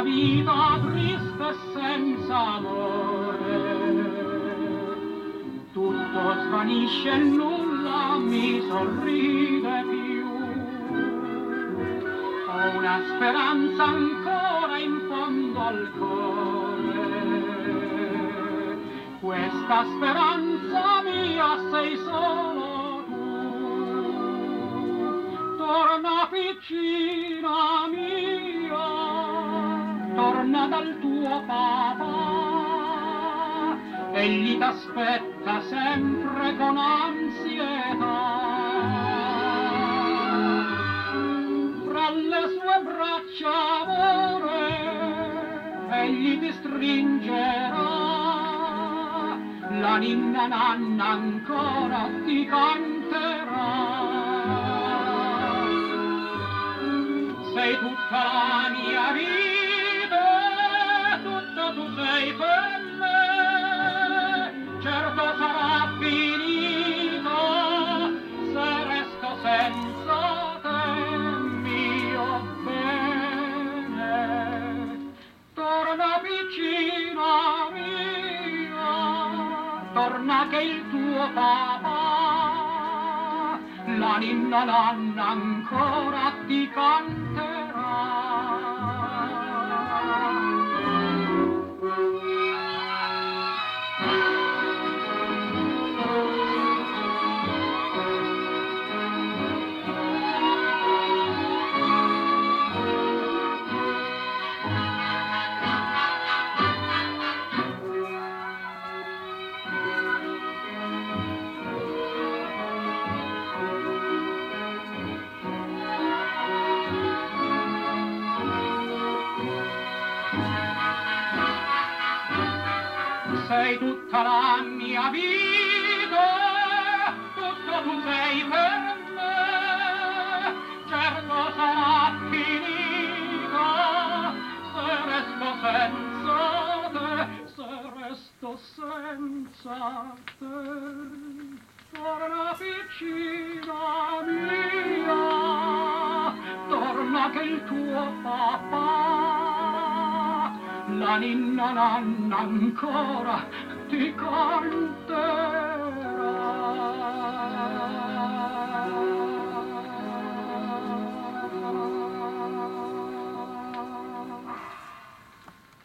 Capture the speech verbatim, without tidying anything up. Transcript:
una vita triste senza amore. Tutto svanisce e nulla mi sorride più. Ho una speranza ancora in fondo al cuore. Questa speranza mia sei solo tu. Torna piccina mia, torna dal tuo papà. Egli t'aspetta sempre con ansietà. Alle sue braccia amore, egli ti stringerà, la ninna nanna ancora ti canterà. Sei tutta la mia vita, tutta tu sei per me, certo sarà finita se resto senza. Piccina mia, torna che il tuo papà, la ninna nanna ancora ti canterà. Sei tutta la mia vita, tutto tu sei per me, certo sarà finita, se resto senza te, se resto senza te. Torna piccina mia, torna che il tuo papà, la ninna nanna ancora ti canterà.